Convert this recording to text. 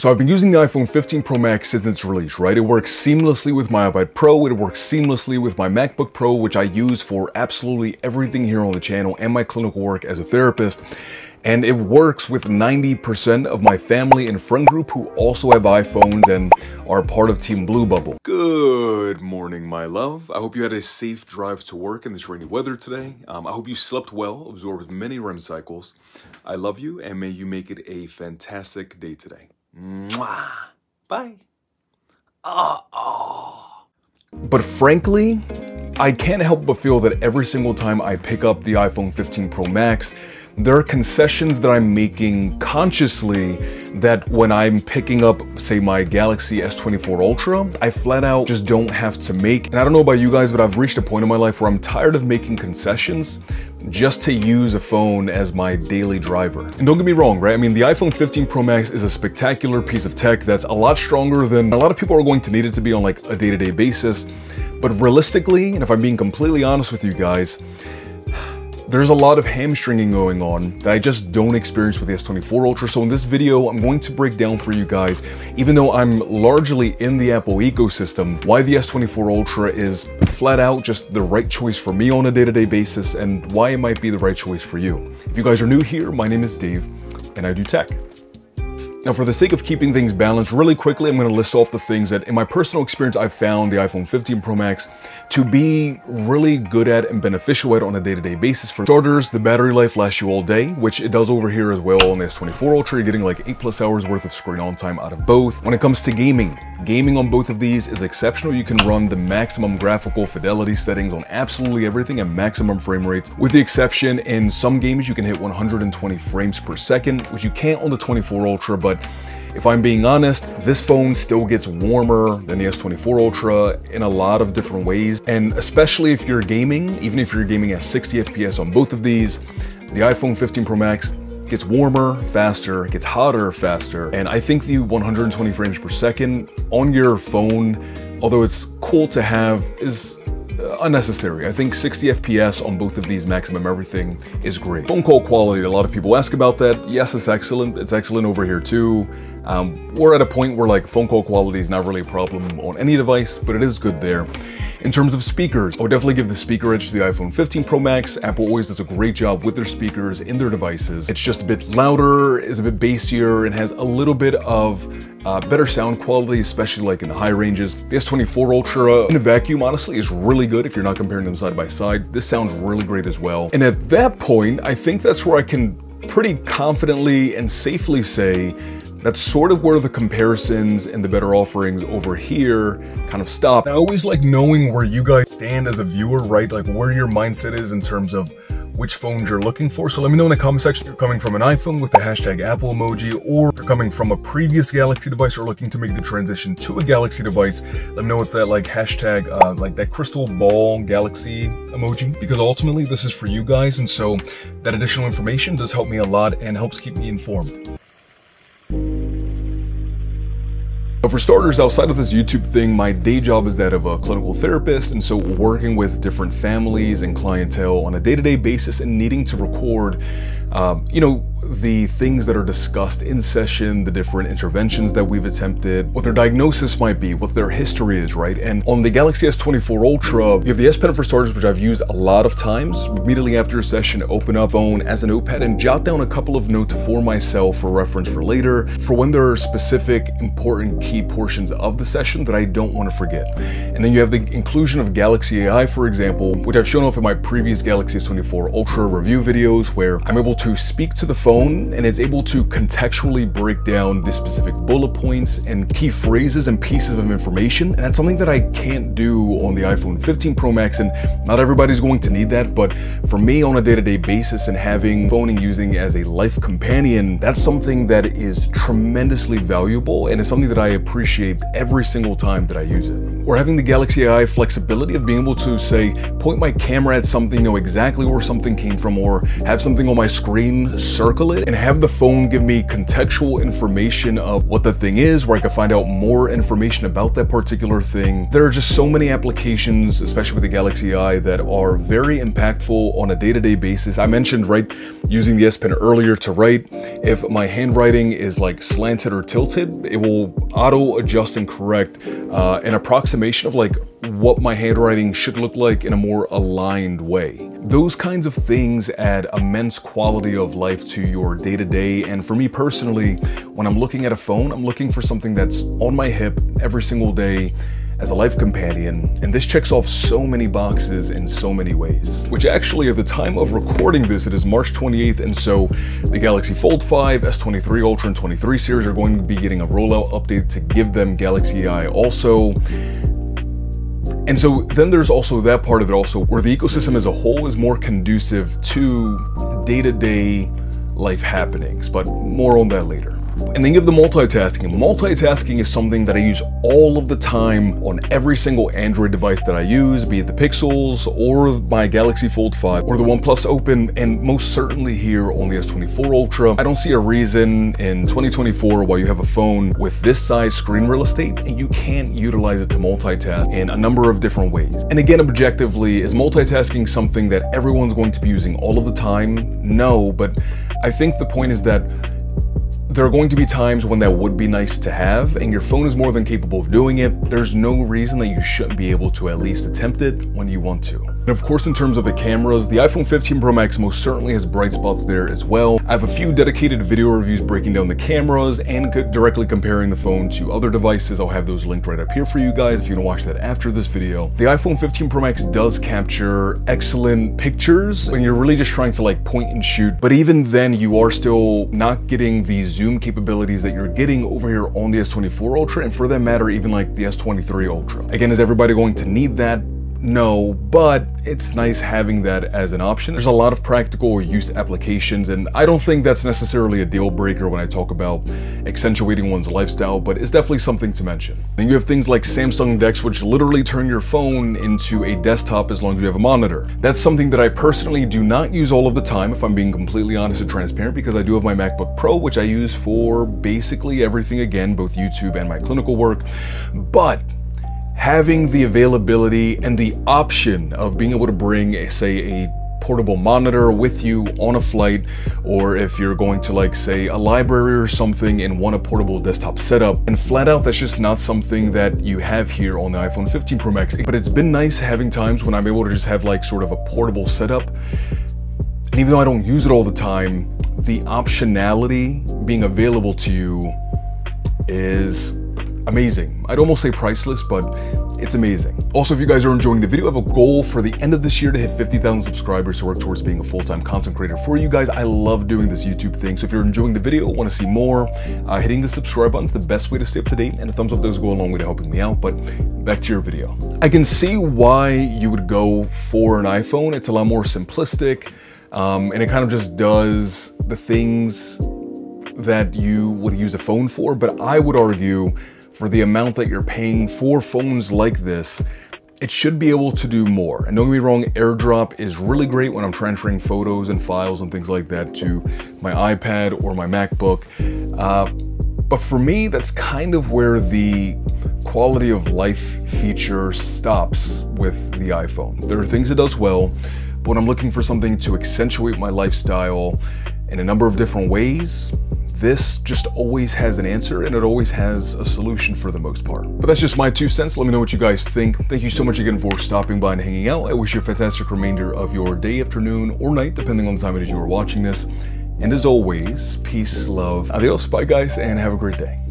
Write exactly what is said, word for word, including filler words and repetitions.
So I've been using the iPhone fifteen Pro Max since its release, right? It works seamlessly with my iPad Pro, it works seamlessly with my MacBook Pro, which I use for absolutely everything here on the channel and my clinical work as a therapist. And it works with ninety percent of my family and friend group who also have iPhones and are part of Team Blue Bubble. Good morning, my love. I hope you had a safe drive to work in this rainy weather today. Um, I hope you slept well, absorbed many R E M cycles. I love you, and may you make it a fantastic day today. Mwah. Bye. Uh, oh. But frankly, I can't help but feel that every single time I pick up the iPhone fifteen Pro Max, there are concessions that I'm making consciously that when I'm picking up, say, my Galaxy S twenty-four Ultra, I flat out just don't have to make. And I don't know about you guys, but I've reached a point in my life where I'm tired of making concessions just to use a phone as my daily driver. And don't get me wrong, right? I mean, the iPhone fifteen Pro Max is a spectacular piece of tech that's a lot stronger than a lot of people are going to need it to be on like a day-to-day basis. But realistically, and if I'm being completely honest with you guys, there's a lot of hamstringing going on that I just don't experience with the S twenty-four Ultra. So in this video, I'm going to break down for you guys, even though I'm largely in the Apple ecosystem, why the S twenty-four Ultra is flat out just the right choice for me on a day-to-day basis and why it might be the right choice for you. If you guys are new here, my name is Dave and I do tech. Now, for the sake of keeping things balanced, really quickly, I'm going to list off the things that in my personal experience, I've found the iPhone fifteen Pro Max to be really good at and beneficial at on a day-to-day basis. For starters, the battery life lasts you all day, which it does over here as well on the S twenty-four Ultra. You're getting like eight plus hours worth of screen on time out of both. When it comes to gaming, gaming on both of these is exceptional. You can run the maximum graphical fidelity settings on absolutely everything at maximum frame rates, with the exception in some games, you can hit one hundred twenty frames per second, which you can't on the twenty-four Ultra, but But if I'm being honest, this phone still gets warmer than the S twenty-four Ultra in a lot of different ways. And especially if you're gaming, even if you're gaming at sixty F P S on both of these, the iPhone fifteen Pro Max gets warmer faster, gets hotter faster. And I think the one hundred twenty frames per second on your phone, although it's cool to have, is unnecessary. I think sixty F P S on both of these maximum everything is great. Phone call quality, a lot of people ask about that. Yes, it's excellent. It's excellent over here too. Um, we're at a point where like phone call quality is not really a problem on any device, but it is good there. In terms of speakers, I would definitely give the speaker edge to the iPhone fifteen Pro Max. Apple always does a great job with their speakers in their devices. It's just a bit louder, is a bit bassier, and has a little bit of uh, better sound quality, especially like in the high ranges. The S twenty-four Ultra in a vacuum, honestly, is really good if you're not comparing them side by side. This sounds really great as well. And at that point, I think that's where I can pretty confidently and safely say that's sort of where the comparisons and the better offerings over here kind of stop. I always like knowing where you guys stand as a viewer, right? Like where your mindset is in terms of which phones you're looking for. So let me know in the comment section if you're coming from an iPhone with the hashtag Apple emoji, or if you're coming from a previous Galaxy device or looking to make the transition to a Galaxy device. Let me know with that like hashtag, uh, like that crystal ball Galaxy emoji, because ultimately this is for you guys. And so that additional information does help me a lot and helps keep me informed. For starters, outside of this YouTube thing, my day job is that of a clinical therapist, and so working with different families and clientele on a day-to-day basis and needing to record, um, you know, the things that are discussed in session, the different interventions that we've attempted, what their diagnosis might be, what their history is, right? And on the Galaxy S twenty-four Ultra, you have the S Pen for starters, which I've used a lot of times. Immediately after a session, open up phone as a notepad and jot down a couple of notes for myself for reference for later, for when there are specific important key portions of the session that I don't want to forget. And then you have the inclusion of Galaxy A I, for example, which I've shown off in my previous Galaxy S twenty-four Ultra review videos, where I'm able to speak to the phone and it's able to contextually break down the specific bullet points and key phrases and pieces of information. And that's something that I can't do on the iPhone fifteen Pro Max, and not everybody's going to need that, but for me on a day-to-day basis and having phone and using as a life companion, that's something that is tremendously valuable, and it's something that I appreciate every single time that I use it. Or having the Galaxy A I flexibility of being able to, say, point my camera at something, know exactly where something came from, or have something on my screen, circle it, and have the phone give me contextual information of what the thing is, where I can find out more information about that particular thing. There are just so many applications, especially with the Galaxy A I, that are very impactful on a day-to-day basis. I mentioned, right, using the S-Pen earlier to write. If my handwriting is like slanted or tilted, it will auto-adjust and correct uh, an approximation of like what my handwriting should look like in a more aligned way. Those kinds of things add immense quality of life to your day-to-day. And for me personally, when I'm looking at a phone, I'm looking for something that's on my hip every single day as a life companion, and this checks off so many boxes in so many ways. Which actually, at the time of recording this, it is March twenty-eighth, and so the Galaxy Fold five, S twenty-three Ultra, and twenty-three series are going to be getting a rollout update to give them Galaxy A I also. And so then there's also that part of it also, where the ecosystem as a whole is more conducive to day-to-day life happenings, but more on that later. And then you have the multitasking. Multitasking is something that I use all of the time on every single Android device that I use, be it the Pixels or my Galaxy Fold five or the OnePlus Open, and most certainly here on the S twenty-four Ultra. I don't see a reason in twenty twenty-four why you have a phone with this size screen real estate and you can't utilize it to multitask in a number of different ways. And again, objectively, is multitasking something that everyone's going to be using all of the time? No, but I think the point is that there are going to be times when that would be nice to have, and your phone is more than capable of doing it. There's no reason that you shouldn't be able to at least attempt it when you want to. And of course, in terms of the cameras, the iPhone fifteen Pro Max most certainly has bright spots there as well. I have a few dedicated video reviews breaking down the cameras and directly comparing the phone to other devices. I'll have those linked right up here for you guys if you want to watch that after this video. The iPhone fifteen Pro Max does capture excellent pictures when you're really just trying to like point and shoot, but even then you are still not getting these zoom capabilities that you're getting over here on the S twenty-four Ultra, and for that matter, even like the S twenty-three Ultra. Again, is everybody going to need that? No, but it's nice having that as an option. There's a lot of practical use applications, and I don't think that's necessarily a deal breaker when I talk about accentuating one's lifestyle, but it's definitely something to mention. Then you have things like Samsung DeX, which literally turn your phone into a desktop as long as you have a monitor. That's something that I personally do not use all of the time, if I'm being completely honest and transparent, because I do have my MacBook Pro, which I use for basically everything, again, both YouTube and my clinical work. But having the availability and the option of being able to bring, a, say, a portable monitor with you on a flight, or if you're going to, like, say, a library or something and want a portable desktop setup, and flat out, that's just not something that you have here on the iPhone fifteen Pro Max. But it's been nice having times when I'm able to just have, like, sort of a portable setup. And even though I don't use it all the time, the optionality being available to you is amazing. I'd almost say priceless, but it's amazing. Also, if you guys are enjoying the video, I have a goal for the end of this year to hit fifty thousand subscribers to work towards being a full-time content creator for you guys. I love doing this YouTube thing. So if you're enjoying the video, want to see more, uh, hitting the subscribe button is the best way to stay up to date, and a thumbs up does go a long way to helping me out. But back to your video. I can see why you would go for an iPhone. It's a lot more simplistic, um, and it kind of just does the things that you would use a phone for, but I would argue, for the amount that you're paying for phones like this, it should be able to do more. And don't get me wrong, AirDrop is really great when I'm transferring photos and files and things like that to my iPad or my MacBook. Uh, but for me, that's kind of where the quality of life feature stops with the iPhone. There are things it does well, but when I'm looking for something to accentuate my lifestyle in a number of different ways, this just always has an answer, and it always has a solution for the most part. But that's just my two cents. Let me know what you guys think. Thank you so much again for stopping by and hanging out. I wish you a fantastic remainder of your day, afternoon, or night, depending on the time it is you are watching this. And as always, peace, love, adios, bye guys, and have a great day.